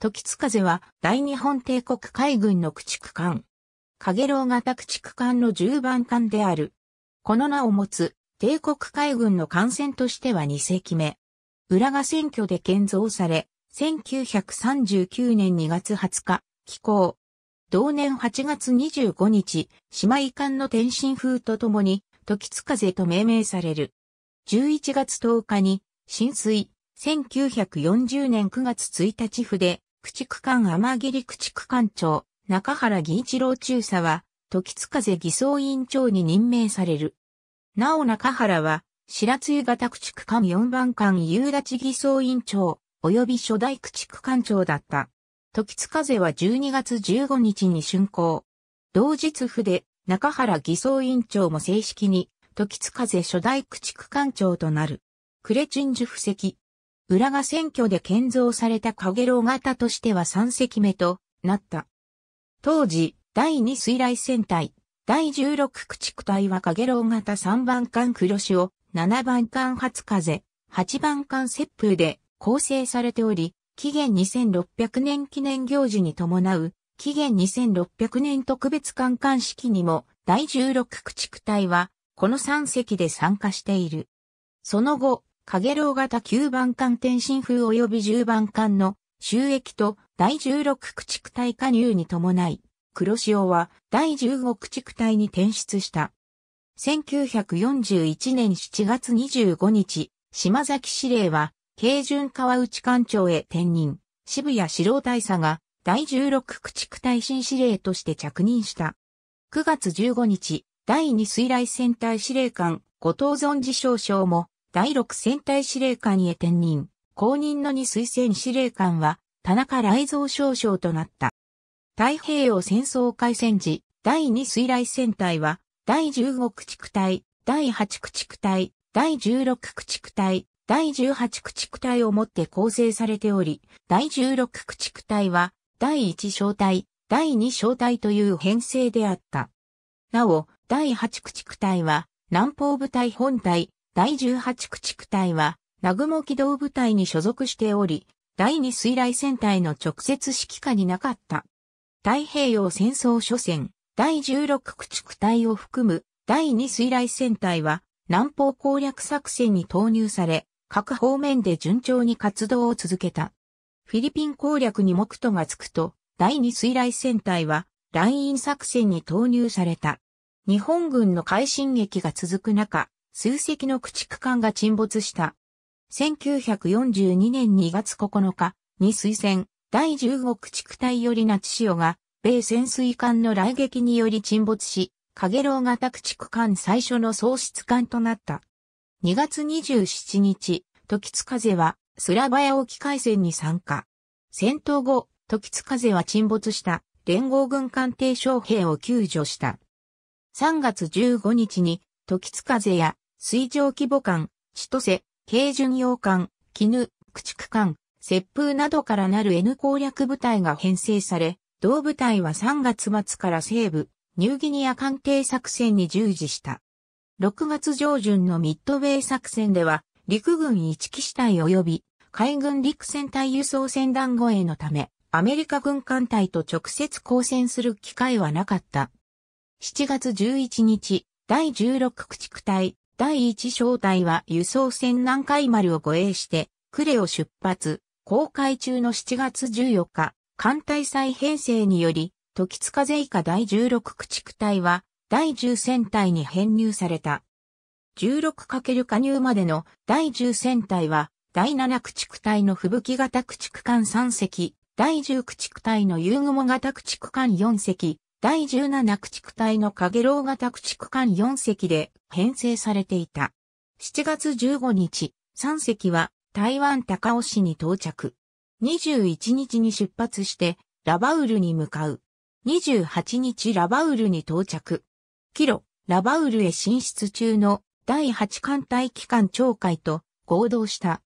時津風は大日本帝国海軍の駆逐艦。陽炎型駆逐艦の10番艦である。この名を持つ帝国海軍の艦船としては2隻目。浦賀船挙で建造され、1939年2月20日、起工。同年8月25日、姉妹艦の天津風とともに、時津風と命名される。11月10日に、新水、1940年9月1日筆、駆逐艦天霧駆逐艦長、中原義一郎中佐は、時津風儀装員長に任命される。なお中原は、白露型駆逐艦4番艦夕立儀装員長、及び初代駆逐艦長だった。時津風は12月15日に竣工。同日筆、中原儀装員長も正式に、時津風初代駆逐艦長となる。呉鎮守布石。浦賀船挙で建造された陽炎型としては3隻目となった。当時、第2水雷戦隊、第16駆逐隊は陽炎型3番艦黒潮、7番艦初風、8番艦接風で構成されており、紀元2600年記念行事に伴う、紀元2600年特別観艦式にも、第16駆逐隊は、この3隻で参加している。その後、陽炎型9番艦天津風及び10番艦の収益と第16駆逐隊加入に伴い、黒潮は第15駆逐隊に転出した。1941年7月25日、島崎司令は、桂順川内艦長へ転任、渋谷四郎大佐が第16駆逐隊新司令として着任した。9月15日、第2水雷戦隊司令官、後藤存次少将も、第6戦隊司令官へ転任、後任の2水戦司令官は、田中雷蔵少将となった。太平洋戦争開戦時、第2水雷戦隊は、第15駆逐隊、第8駆逐隊、第16駆逐隊、第18駆逐隊をもって構成されており、第16駆逐隊は、第1小隊、第2小隊という編成であった。なお、第8駆逐隊は、南方部隊本隊、第18駆逐隊は、南雲機動部隊に所属しており、第2水雷戦隊の直接指揮下になかった。太平洋戦争初戦、第16駆逐隊を含む、第2水雷戦隊は、南方攻略作戦に投入され、各方面で順調に活動を続けた。フィリピン攻略に目途がつくと、第2水雷戦隊は、ライン作戦に投入された。日本軍の快進撃が続く中、数隻の駆逐艦が沈没した。1942年2月9日、2水戦、第15駆逐隊より那智潮が、米潜水艦の雷撃により沈没し、陽炎型駆逐艦最初の喪失艦となった。2月27日、時津風は、スラバヤ沖海戦に参加。戦闘後、時津風は沈没した、連合軍艦艇将兵を救助した。3月15日に、時津風や、水上規模艦、千歳、桂順洋艦、絹、駆逐艦、接風などからなる N 攻略部隊が編成され、同部隊は3月末から西部、ニューギニア艦艇作戦に従事した。6月上旬のミッドウェー作戦では、陸軍1機師隊及び、海軍陸戦隊輸送船団護衛のため、アメリカ軍艦隊と直接交戦する機会はなかった。7月11日、第16駆逐隊、第1小隊は輸送船南海丸を護衛して、呉を出発、航海中の7月14日、艦隊再編成により、時津風以下第16駆逐隊は、第10戦隊に編入された。16× 加入までの第10戦隊は、第7駆逐隊の吹雪型駆逐艦3隻、第10駆逐隊の夕雲型駆逐艦4隻、第17駆逐隊の陽炎型駆逐艦4隻で編成されていた。7月15日、3隻は台湾高雄市に到着。21日に出発してラバウルに向かう。28日ラバウルに到着。帰路、ラバウルへ進出中の第8艦隊機関長会と合同した。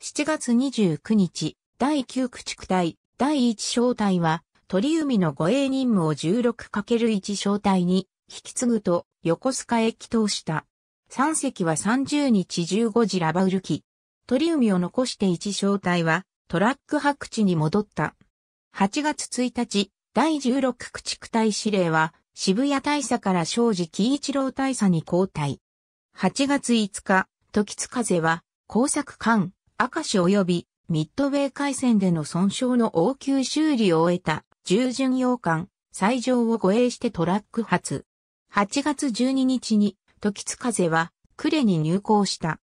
7月29日、第9駆逐隊、第1小隊は、鳥海の護衛任務を 16× 小隊に引き継ぐと横須賀へ帰投した。3隻は30日15時ラバウル機。鳥海を残して1小隊はトラック泊地に戻った。8月1日、第16駆逐隊司令は、渋谷大佐から庄司喜一郎大佐に交代。8月5日、時津風は、工作艦、明石及び、ミッドウェー海戦での損傷の応急修理を終えた、重巡洋艦、西条を護衛してトラック発。8月12日に、時津風は、呉に入港した。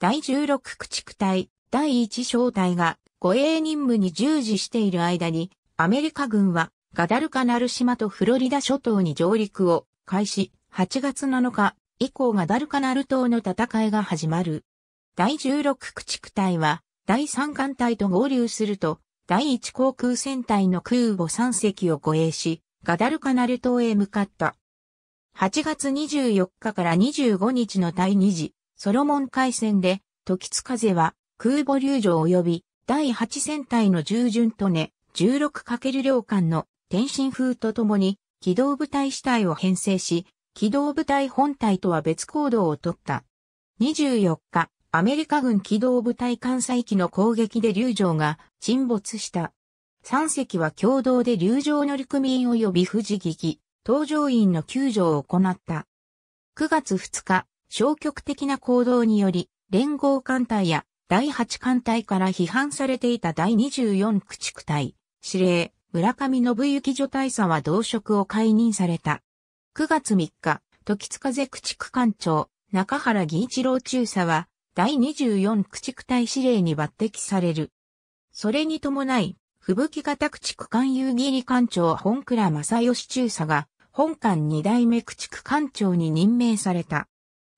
第16駆逐隊、第1小隊が、護衛任務に従事している間に、アメリカ軍は、ガダルカナル島とフロリダ諸島に上陸を開始、8月7日以降ガダルカナル島の戦いが始まる。第16駆逐隊は、第3艦隊と合流すると、第1航空戦隊の空母3隻を護衛し、ガダルカナル島へ向かった。8月24日から25日の第2次、ソロモン海戦で、時津風は、空母龍城及び、第8戦隊の従順とね、16× 両艦の天津風とともに、機動部隊支隊を編成し、機動部隊本隊とは別行動をとった。24日、アメリカ軍機動部隊艦載機の攻撃で龍城が沈没した。3隻は共同で龍城乗組員及び藤木機、搭乗員の救助を行った。9月2日、消極的な行動により、連合艦隊や、第8艦隊から批判されていた第24駆逐隊、司令、村上信之助大佐は同職を解任された。9月3日、時津風駆逐艦長、中原義一郎中佐は、第24駆逐隊司令に抜擢される。それに伴い、吹雪型駆逐艦夕霧艦長本倉正義中佐が、本艦2代目駆逐艦長に任命された。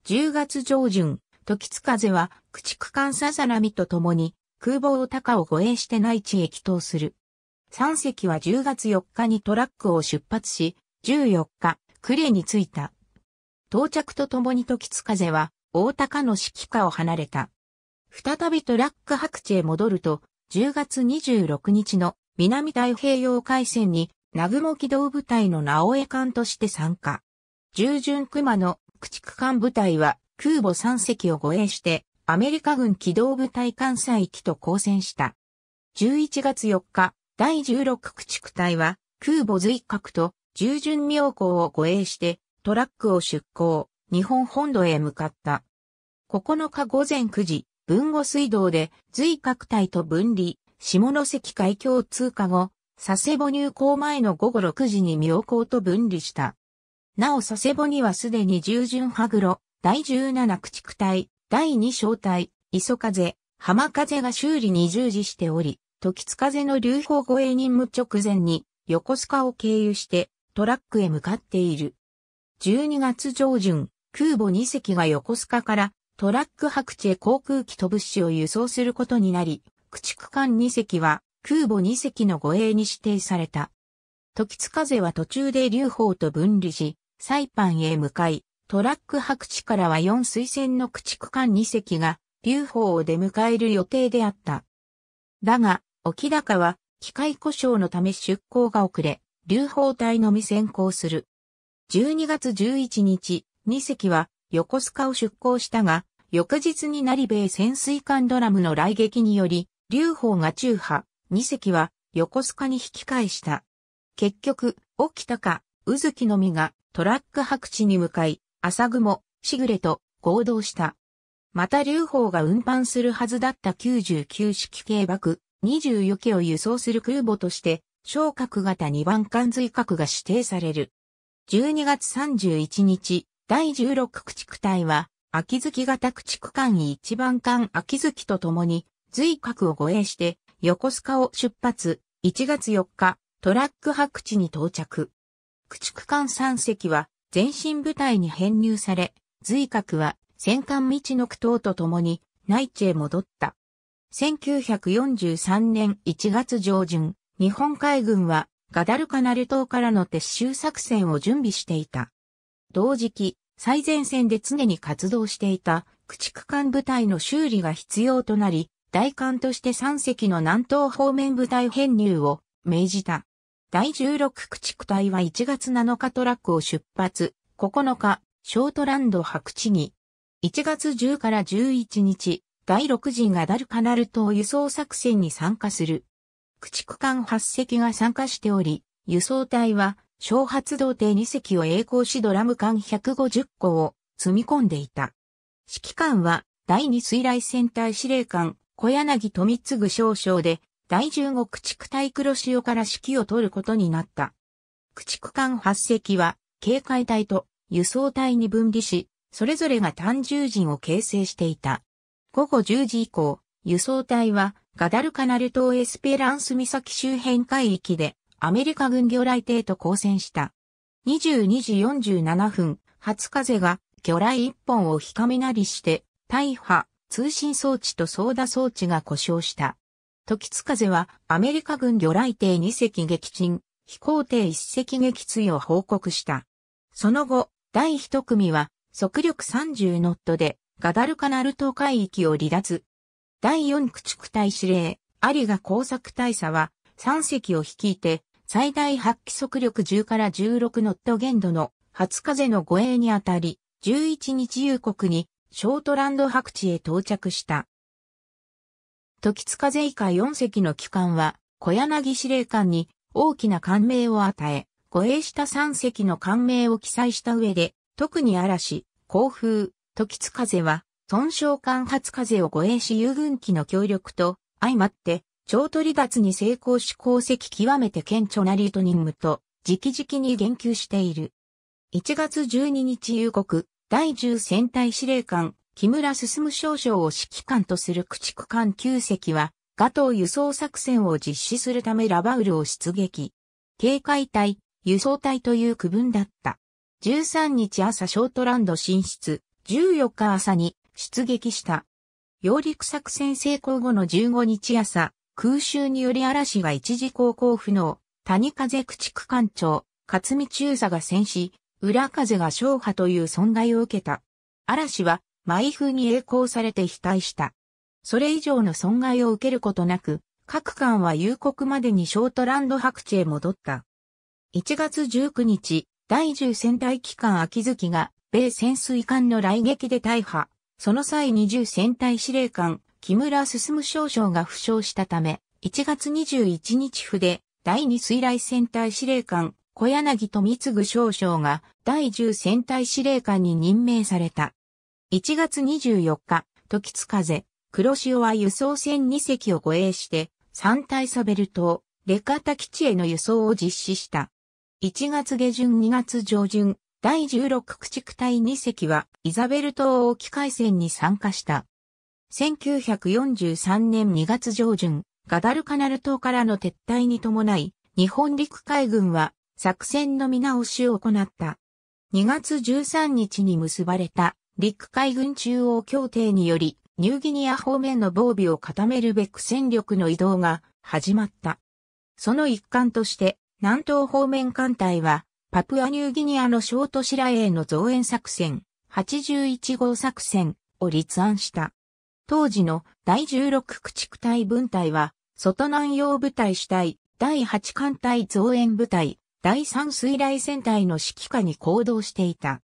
10月上旬、時津風は、駆逐艦さざなみと共に、空母おたかを護衛して内地へ帰投する。3隻は10月4日にトラックを出発し、14日、呉に着いた。到着と共に時津風は、大高の指揮下を離れた。再びトラック泊地へ戻ると、10月26日の南太平洋海戦に、南雲機動部隊の直江艦として参加。従順熊野駆逐艦部隊は、空母3隻を護衛して、アメリカ軍機動部隊艦載機と交戦した。11月4日、第16駆逐隊は、空母随鶴と従順妙高を護衛して、トラックを出港、日本本土へ向かった。9日午前9時、豊後水道で随鶴隊と分離、下関海峡通過後、佐世保入港前の午後6時に妙高と分離した。なお佐世保にはすでに従順羽黒、第17駆逐隊、第2小隊、磯風、浜風が修理に従事しており、時津風の流氷護衛任務直前に、横須賀を経由して、トラックへ向かっている。12月上旬、空母2隻が横須賀から、トラック泊地へ航空機と物資を輸送することになり、駆逐艦2隻は、空母2隻の護衛に指定された。時津風は途中で流氷と分離し、サイパンへ向かい、トラック泊地からは4水戦の駆逐艦2隻が、流氷を出迎える予定であった。だが、沖高は、機械故障のため出港が遅れ、流氷隊のみ先行する。12月11日、2隻は、横須賀を出港したが、翌日になり米潜水艦ドラムの雷撃により、流氷が中破、2隻は、横須賀に引き返した。結局、沖高、宇月のみが、トラック泊地に向かい、朝雲、しぐれと合同した。また流氷が運搬するはずだった99式軽爆24機を輸送する空母として、小核型2番艦随鶴が指定される。12月31日、第16駆逐隊は、秋月型駆逐艦1番艦秋月と共に、随鶴を護衛して、横須賀を出発、1月4日、トラック泊地に到着。駆逐艦3隻は、前進部隊に編入され、随鶴は戦艦みちのく等と共に内地へ戻った。1943年1月上旬、日本海軍はガダルカナル島からの撤収作戦を準備していた。同時期、最前線で常に活動していた駆逐艦部隊の修理が必要となり、代艦として3隻の南東方面部隊編入を命じた。第16駆逐隊は1月7日トラックを出発、9日、ショートランド泊地に。1月10から11日、第6次ガダルカナル島輸送作戦に参加する。駆逐艦8隻が参加しており、輸送隊は小発動艇2隻を曳航しドラム缶150個を積み込んでいた。指揮官は第2水雷戦隊司令官小柳富次少将で、第15駆逐隊黒潮から指揮を執ることになった。駆逐艦8隻は警戒隊と輸送隊に分離し、それぞれが単重陣を形成していた。午後10時以降、輸送隊はガダルカナル島エスペランス岬周辺海域でアメリカ軍魚雷艇と交戦した。22時47分、初風が魚雷1本を火雷して、対波、通信装置と操舵装置が故障した。時津風はアメリカ軍魚雷艇2隻撃沈、飛行艇1隻撃墜を報告した。その後、第1組は速力30ノットでガダルカナル島海域を離脱。第4駆逐隊司令、有賀耕作大佐は3隻を率いて最大発揮速力10から16ノット限度の初風の護衛にあたり、11日夕刻にショートランド白地へ到着した。時津風以下4隻の旗艦は小柳司令官に大きな感銘を与え、護衛した3隻の艦名を記載した上で、特に嵐、航風、時津風は、損傷艦初風を護衛し友軍機の協力と、相まって、長距離離脱に成功し功績極めて顕著なリート任務と、直々に言及している。1月12日夕刻、第10戦隊司令官、木村進少将を指揮官とする駆逐艦9隻は、ガトー輸送作戦を実施するためラバウルを出撃。警戒隊、輸送隊という区分だった。13日朝ショートランド進出、14日朝に出撃した。揚陸作戦成功後の15日朝、空襲により嵐が一時航行不能、谷風駆逐艦長、勝見中佐が戦死、浦風が傷破という損害を受けた。嵐は、毎風に曳航されて飛退した。それ以上の損害を受けることなく、各艦は夕刻までにショートランド白地へ戻った。1月19日、第10戦隊旗艦秋月が、米潜水艦の雷撃で大破。その際20戦隊司令官、木村進少将が負傷したため、1月21日付で、第2水雷戦隊司令官、小柳富次少将が、第10戦隊司令官に任命された。1月24日、時津風。黒潮は輸送船2隻を護衛して、三体サベル島、レカタ基地への輸送を実施した。1月下旬2月上旬、第16駆逐隊2隻は、イザベル島沖海戦に参加した。1943年2月上旬、ガダルカナル島からの撤退に伴い、日本陸海軍は、作戦の見直しを行った。2月13日に結ばれた、陸海軍中央協定により、ニューギニア方面の防備を固めるべく戦力の移動が始まった。その一環として南東方面艦隊はパプアニューギニアの小都市らへの増援作戦81号作戦を立案した。当時の第16駆逐隊分隊は外南洋部隊主体、第8艦隊増援部隊、第3水雷戦隊の指揮下に行動していた。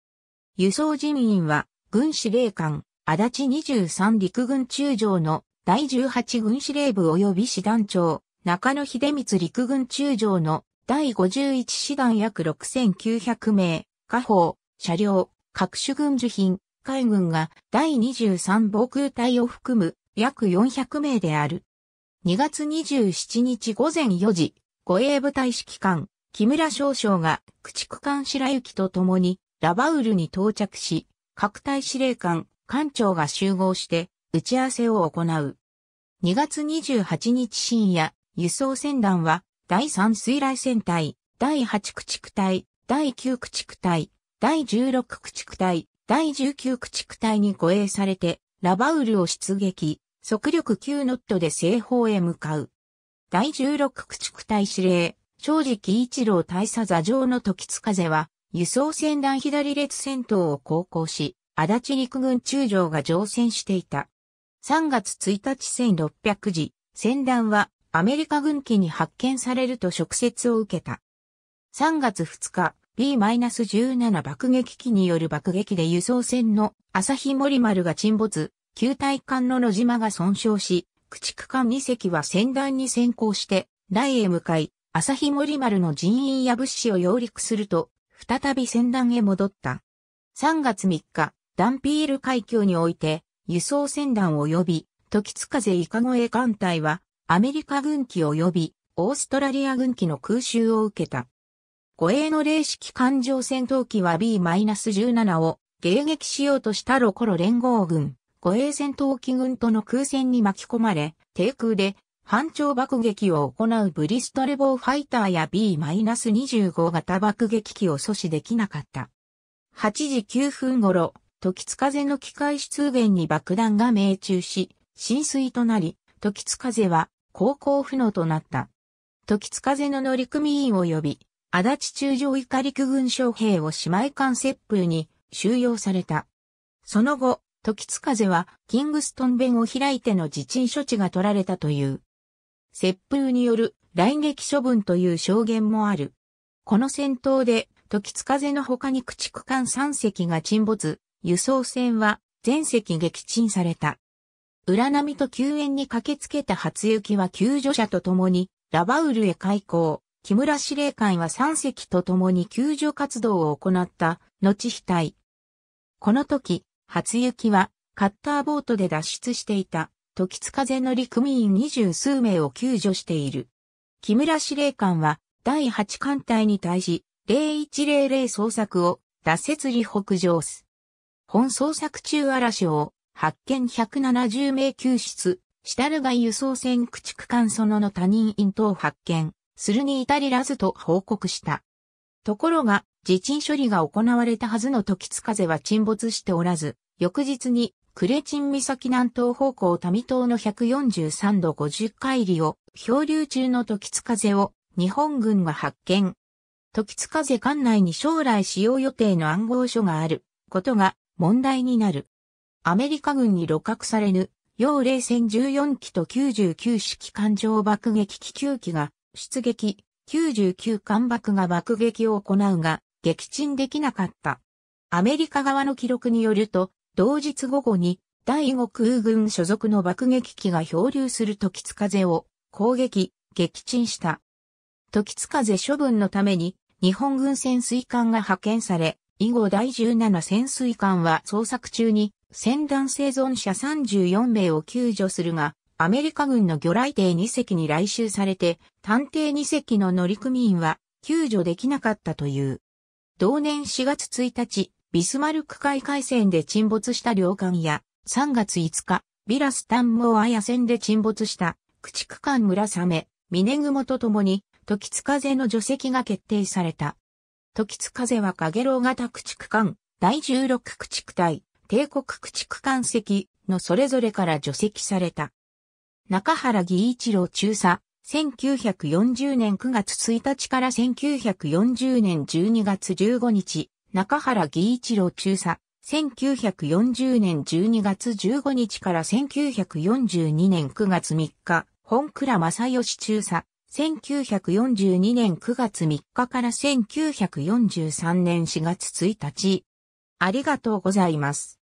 輸送人員は軍司令官、足立23陸軍中将の第18軍司令部及び師団長、中野秀光陸軍中将の第51師団約6900名、火砲、車両、各種軍需品、海軍が第23防空隊を含む約400名である。2月27日午前4時、護衛部隊指揮官、木村少将が駆逐艦白雪と共にラバウルに到着し、各隊司令官、艦長が集合して打ち合わせを行う。2月28日深夜、輸送船団は第3水雷戦隊、第8駆逐隊、第9駆逐隊、第16駆逐隊、第19駆逐隊に護衛されてラバウルを出撃、速力9ノットで西方へ向かう。第16駆逐隊司令、庄司喜一郎大佐座上の時津風は輸送船団左列戦闘を航行し、足立陸軍中将が乗船していた。3月1日1600時、船団はアメリカ軍機に発見されると直接を受けた。3月2日、B-17 爆撃機による爆撃で輸送船の朝日森丸が沈没、旧体艦の野島が損傷し、駆逐艦2隻は船団に先行して来へ向かい、旭森丸の人員や物資を揚陸すると、再び船団へ戻った。3月3日、ダンピール海峡において、輸送船団及び、時津風イカ越え艦隊は、アメリカ軍機及び、オーストラリア軍機の空襲を受けた。護衛の零式艦上戦闘機は B-17 を迎撃しようとしたロコロ連合軍、護衛戦闘機群との空戦に巻き込まれ、低空で反長爆撃を行うブリストルボウファイターや B-25 型爆撃機を阻止できなかった。8時9分頃、時津風の機械出現に爆弾が命中し、浸水となり、時津風は航行不能となった。時津風の乗組員及び、足立中将以下陸軍将兵を姉妹艦接風に収容された。その後、時津風はキングストン弁を開いての自陳処置が取られたという。接風による雷撃処分という証言もある。この戦闘で時津風の他に駆逐艦3隻が沈没、輸送船は全隻撃沈された。裏波と救援に駆けつけた初雪は救助者と共にラバウルへ開港。木村司令官は3隻と共に救助活動を行った、後飛隊。この時、初雪はカッターボートで脱出していた、時津風の乗組員20数名を救助している。木村司令官は第8艦隊に対し、0100捜索を脱設離北上す。本捜索中荒潮、発見170名救出、したるが輸送船駆逐艦そのの他人員等発見。するに至りらずと報告した。ところが、自陳処理が行われたはずの時津風は沈没しておらず、翌日に、呉沈岬南東方向多味島の143度50海里を漂流中の時津風を日本軍が発見。時津風艦内に将来使用予定の暗号書があることが問題になる。アメリカ軍に鹵獲されぬ、洋霊船14機と99式艦上爆撃機9機が、出撃、99艦爆が爆撃を行うが、撃沈できなかった。アメリカ側の記録によると、同日午後に、第5空軍所属の爆撃機が漂流する時津風を攻撃、撃沈した。時津風処分のために、日本軍潜水艦が派遣され、以後第17潜水艦は捜索中に、船団生存者34名を救助するが、アメリカ軍の魚雷艇2隻に来襲されて、探偵2隻の乗組員は救助できなかったという。同年4月1日、ビスマルク海海戦で沈没した両艦や、3月5日、ビラス短網綾戦で沈没した、駆逐艦村雨、峰雲と共に、時津風の除籍が決定された。時津風は陽炎型駆逐艦、第16駆逐隊、帝国駆逐艦隻のそれぞれから除籍された。中原義一郎中佐、1940年9月1日から1940年12月15日、中原義一郎中佐、1940年12月15日から1942年9月3日、本倉正義中佐、1942年9月3日から1943年4月1日。ありがとうございます。